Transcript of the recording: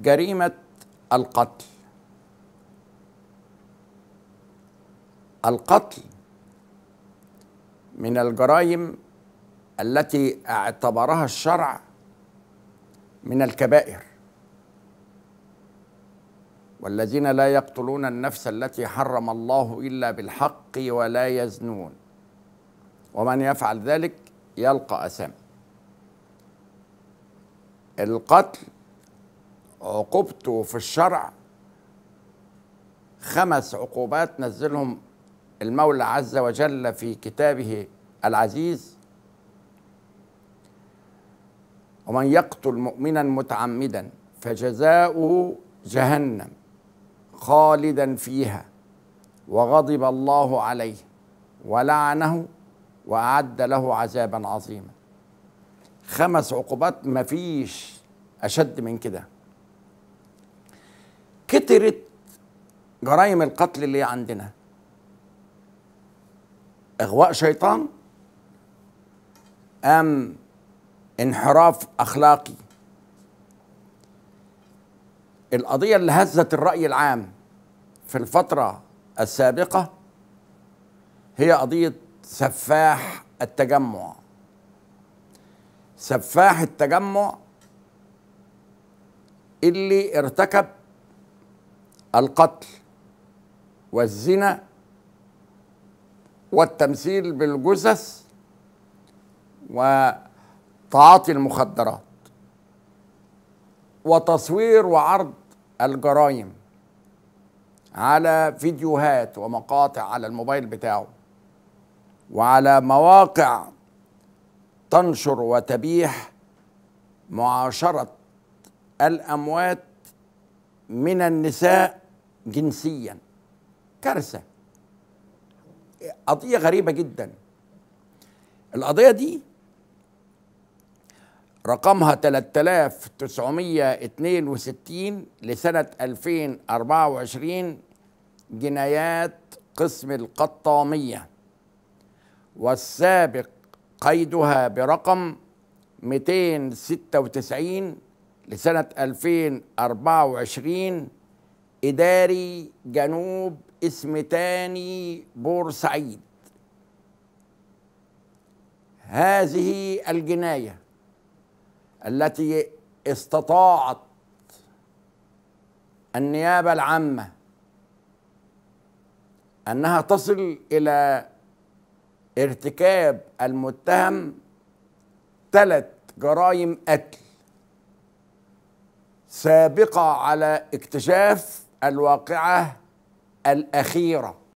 جريمة القتل. القتل من الجرائم التي اعتبرها الشرع من الكبائر، والذين لا يقتلون النفس التي حرم الله إلا بالحق ولا يزنون ومن يفعل ذلك يلقى أثاما. القتل عقوبته في الشرع 5 عقوبات نزلهم المولى عز وجل في كتابه العزيز: ومن يقتل مؤمنا متعمدا فجزاؤه جهنم خالدا فيها وغضب الله عليه ولعنه وأعد له عذابا عظيما. 5 عقوبات مفيش أشد من كده. كترت جرائم القتل اللي عندنا: إغواء شيطان، أم انحراف أخلاقي، القضية اللي هزت الرأي العام في الفترة السابقة هي قضية سفاح التجمع. سفاح التجمع اللي ارتكب القتل والزنا والتمثيل بالجثث وتعاطي المخدرات وتصوير وعرض الجرائم على فيديوهات ومقاطع على الموبايل بتاعه وعلى مواقع تنشر وتبيح معاشرة الأموات من النساء جنسيا. كارثة، قضية غريبة جدا. القضية دي رقمها 3962 لسنة 2024، جنايات قسم القطامية، والسابق قيدها برقم 296 لسنة 2024، إداري جنوب اسم تاني بورسعيد. هذه الجناية التي استطاعت النيابة العامة أنها تصل إلى ارتكاب المتهم 3 جرائم قتل سابقة على اكتشاف الواقعة الأخيرة.